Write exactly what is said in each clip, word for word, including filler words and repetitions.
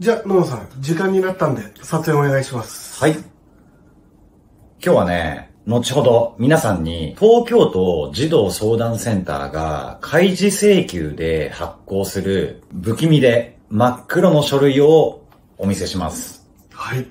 じゃあ、野々さん、時間になったんで、撮影お願いします。はい。今日はね、後ほど皆さんに、東京都児童相談センターが、開示請求で発行する、不気味で真っ黒の書類をお見せします。はい。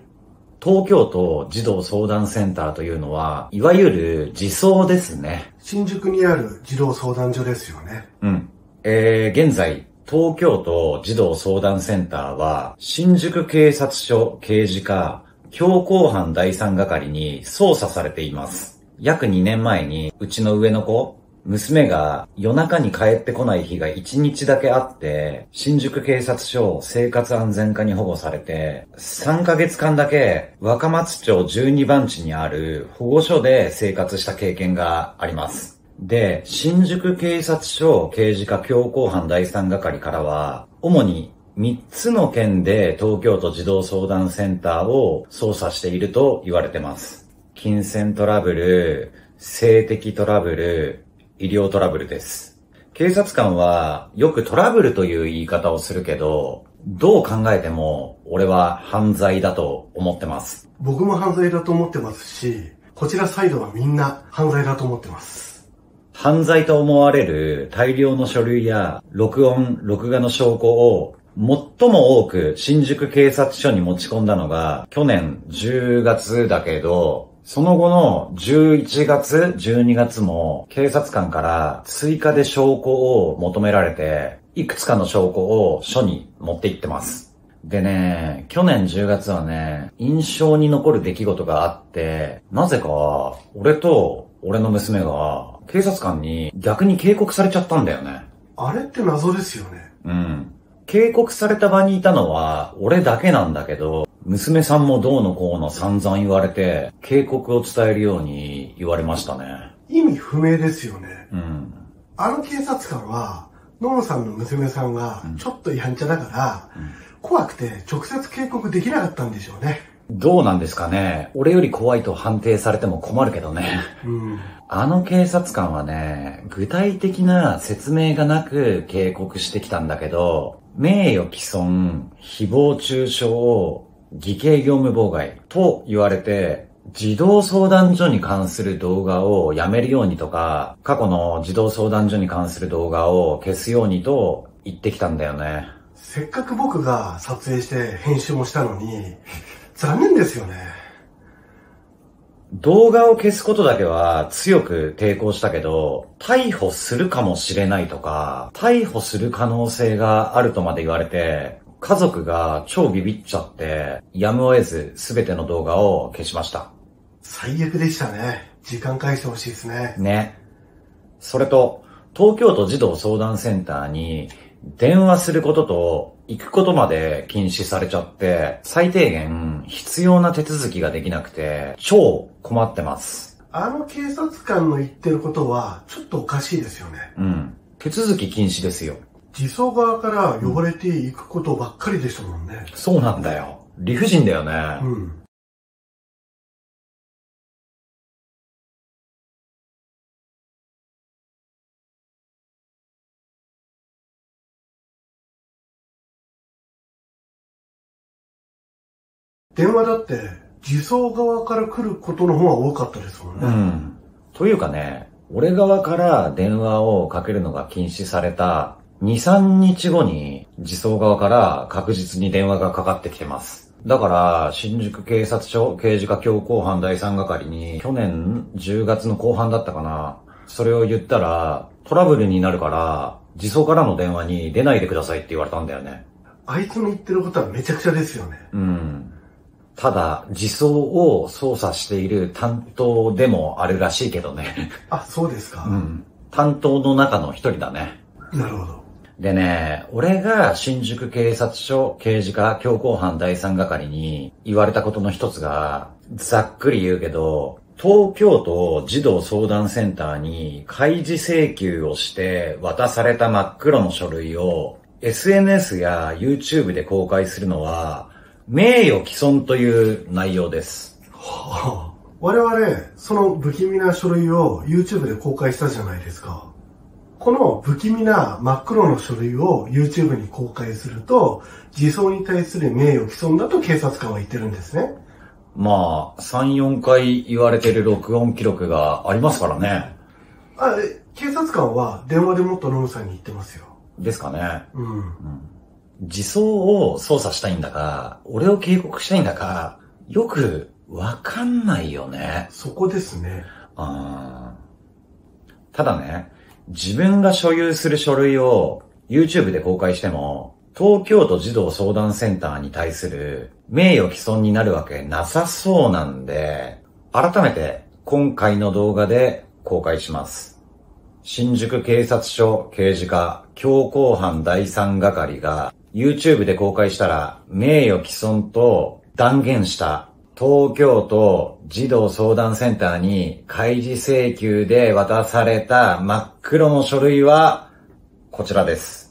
東京都児童相談センターというのは、いわゆる児相ですね。新宿にある児童相談所ですよね。うん。えー、現在、東京都児童相談センターは、新宿警察署刑事課強行犯だいさん係に捜査されています。約にねんまえに、うちの上の子、娘が夜中に帰ってこない日がいちにちだけあって、新宿警察署生活安全課に保護されて、さんかげつかんだけ若松町じゅうにばんちにある保護所で生活した経験があります。で、新宿警察署刑事課強行犯だいさん係からは、主にみっつの件で東京都児童相談センターを捜査していると言われてます。金銭トラブル、性的トラブル、医療トラブルです。警察官はよくトラブルという言い方をするけど、どう考えても俺は犯罪だと思ってます。僕も犯罪だと思ってますし、こちらサイドはみんな犯罪だと思ってます。犯罪と思われる大量の書類や録音・録画の証拠を最も多く新宿警察署に持ち込んだのが去年じゅうがつだけど、その後のじゅういちがつ、じゅうにがつも警察官から追加で証拠を求められて、いくつかの証拠を署に持って行ってます。でね、去年じゅうがつはね、印象に残る出来事があって、なぜか俺と俺の娘が警察官に逆に警告されちゃったんだよね。あれって謎ですよね。うん。警告された場にいたのは俺だけなんだけど、娘さんもどうのこうの散々言われて、警告を伝えるように言われましたね。意味不明ですよね。うん。あの警察官は、野々さんの娘さんはちょっとやんちゃだから、うん、怖くて直接警告できなかったんでしょうね。どうなんですかね。俺より怖いと判定されても困るけどね。うん、あの警察官はね、具体的な説明がなく警告してきたんだけど、名誉毀損、誹謗中傷、偽計業務妨害と言われて、児童相談所に関する動画をやめるようにとか、過去の児童相談所に関する動画を消すようにと言ってきたんだよね。せっかく僕が撮影して編集もしたのに、残念ですよね。動画を消すことだけは強く抵抗したけど、逮捕するかもしれないとか、逮捕する可能性があるとまで言われて、家族が超ビビっちゃって、やむを得ず全ての動画を消しました。最悪でしたね。時間返してほしいですね。ね。それと、東京都児童相談センターに、電話することと行くことまで禁止されちゃって、最低限必要な手続きができなくて、超困ってます。あの警察官の言ってることは、ちょっとおかしいですよね。うん。手続き禁止ですよ。児相側から呼ばれていくことばっかりでしたもんね。そうなんだよ。理不尽だよね。うん。電話だって、児相側から来ることの方が多かったですもんね。うん。というかね、俺側から電話をかけるのが禁止されたに、さんにちごに、児相側から確実に電話がかかってきてます。だから、新宿警察署刑事課強行犯だいさん係に、去年じゅうがつの後半だったかな。それを言ったら、トラブルになるから、児相からの電話に出ないでくださいって言われたんだよね。あいつの言ってることはめちゃくちゃですよね。うん。ただ、児相を捜査している担当でもあるらしいけどね。あ、そうですか。うん。担当の中の一人だね。なるほど。でね、俺が新宿警察署刑事課強行犯だいさん係に言われたことの一つが、ざっくり言うけど、東京都児童相談センターに開示請求をして渡された真っ黒の書類を エスエヌエス や ユーチューブ で公開するのは、名誉毀損という内容です。はあ、我々、その不気味な書類を ユーチューブ で公開したじゃないですか。この不気味な真っ黒の書類を YouTube に公開すると、児相に対する名誉毀損だと警察官は言ってるんですね。まあ、さん、よんかい言われてる録音記録がありますからね。あ、警察官は電話でもっとノムさんに言ってますよ。ですかね。うん。うん、児相を捜査したいんだか、俺を警告したいんだか、よくわかんないよね。そこですね。あー。ただね、自分が所有する書類を YouTube で公開しても、東京都児童相談センターに対する名誉毀損になるわけなさそうなんで、改めて今回の動画で公開します。新宿警察署刑事課強行犯だいさん係が YouTube で公開したら名誉毀損と断言した東京都児童相談センターに開示請求で渡された真っ黒の書類はこちらです。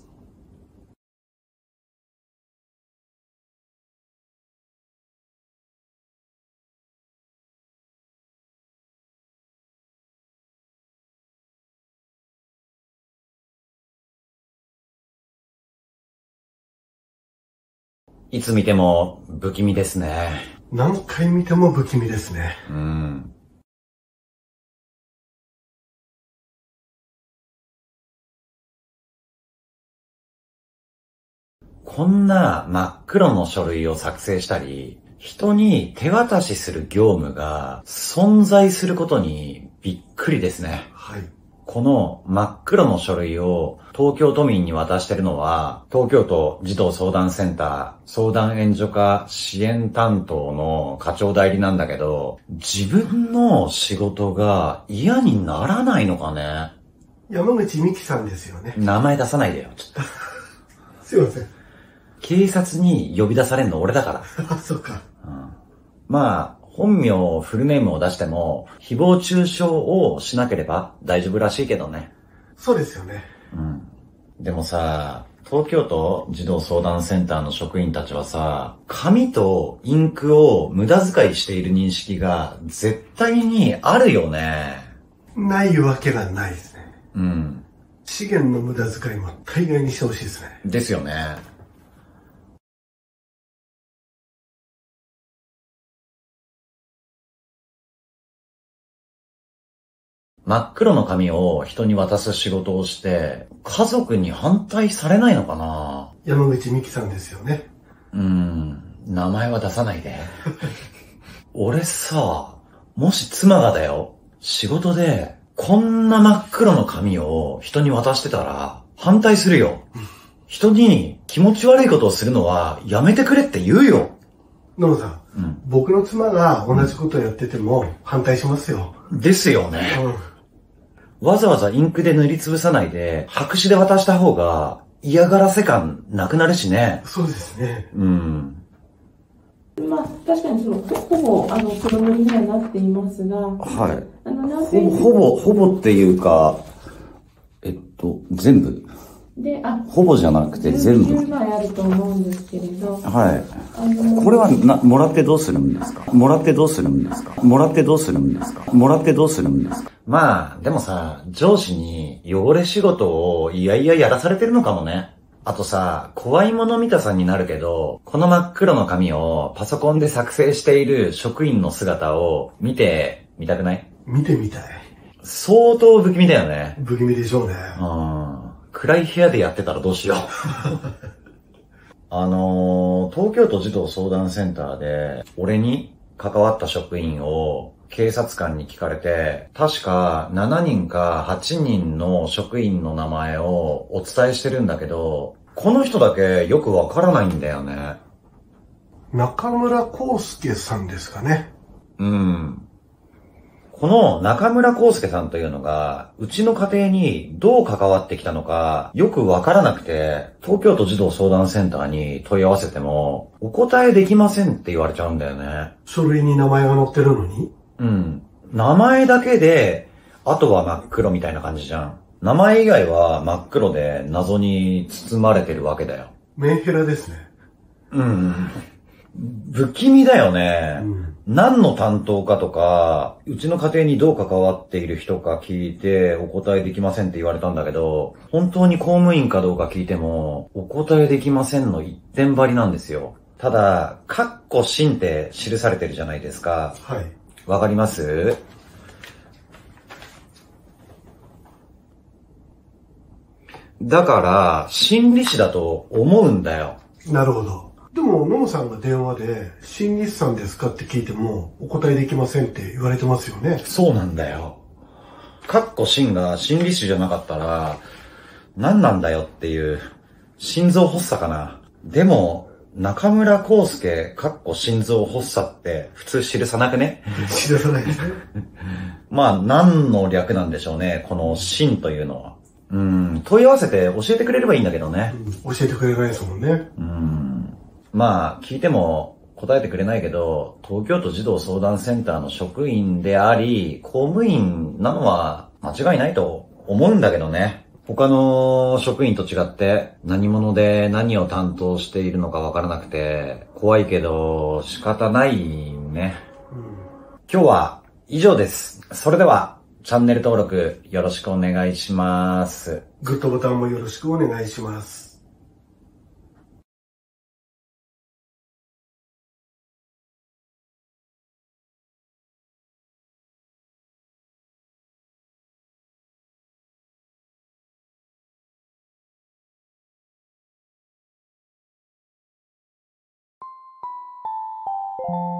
いつ見ても不気味ですね。何回見ても不気味ですね。うん。こんな真っ黒の書類を作成したり、人に手渡しする業務が存在することにびっくりですね。はい。この真っ黒の書類を東京都民に渡してるのは、東京都児童相談センター相談援助課支援担当の課長代理なんだけど、自分の仕事が嫌にならないのかね。山口美希さんですよね。名前出さないでよ、ちょっと。すいません。警察に呼び出されるの俺だから。あ、そうか。うん。まあ、本名、フルネームを出しても、誹謗中傷をしなければ大丈夫らしいけどね。そうですよね。うん。でもさ、東京都児童相談センターの職員たちはさ、紙とインクを無駄遣いしている認識が絶対にあるよね。ないわけがないですね。うん。資源の無駄遣いも大概にしてほしいですね。ですよね。真っ黒の紙を人に渡す仕事をして、家族に反対されないのかな？山口美希さんですよね。うん、名前は出さないで。俺さ、もし妻がだよ、仕事でこんな真っ黒の紙を人に渡してたら反対するよ。人に気持ち悪いことをするのはやめてくれって言うよ。ノムさん、うん、僕の妻が同じことをやってても反対しますよ。ですよね。うんわざわざインクで塗りつぶさないで、白紙で渡した方が嫌がらせ感なくなるしね。そうですね。うん。まあ、確かにその、ほぼ、あの、子供にはなっていますが。はい。あの、何ページほぼ、ほぼっていうか、えっと、全部。で、あ、ほぼじゃなくて全部。じゅうまいあると思うんですけれど。はい。あのー、これはな、もらってどうするんですか？もらってどうするんですか？もらってどうするんですか？もらってどうするんですか？まあ、でもさ、上司に汚れ仕事をいやいややらされてるのかもね。あとさ、怖いもの見たさになるけど、この真っ黒の紙をパソコンで作成している職員の姿を見てみたくない？見てみたい。相当不気味だよね。不気味でしょうね。うん。暗い部屋でやってたらどうしよう。あのー、東京都児童相談センターで、俺に関わった職員を、警察官に聞かれて、確かしちにんかはちにんの職員の名前をお伝えしてるんだけど、この人だけよくわからないんだよね。中村康介さんですかね。うん。この中村康介さんというのが、うちの家庭にどう関わってきたのか、よくわからなくて、東京都児童相談センターに問い合わせても、お答えできませんって言われちゃうんだよね。書類に名前が載ってるのに？うん。名前だけで、あとは真っ黒みたいな感じじゃん。名前以外は真っ黒で謎に包まれてるわけだよ。メンヘラですね。うん。不気味だよね。うん、何の担当かとか、うちの家庭にどう関わっている人か聞いてお答えできませんって言われたんだけど、本当に公務員かどうか聞いても、お答えできませんの一点張りなんですよ。ただ、カッコシンって記されてるじゃないですか。はい。わかります？だから、心理師だと思うんだよ。なるほど。でも、野茂さんが電話で、心理師さんですかって聞いても、お答えできませんって言われてますよね。そうなんだよ。カッコシンが心理師じゃなかったら、何なんだよっていう、心臓発作かな。でも、中村康介、かっこ心臓発作って普通記さなくね？記さないですね。まあ、何の略なんでしょうね、この心というのは。うん、問い合わせて教えてくれればいいんだけどね。うん、教えてくれないですもんね。うん。まあ、聞いても答えてくれないけど、東京都児童相談センターの職員であり、公務員なのは間違いないと思うんだけどね。他の職員と違って何者で何を担当しているのかわからなくて怖いけど仕方ないね、うん、今日は以上です。それではチャンネル登録よろしくお願いします。グッドボタンもよろしくお願いします。you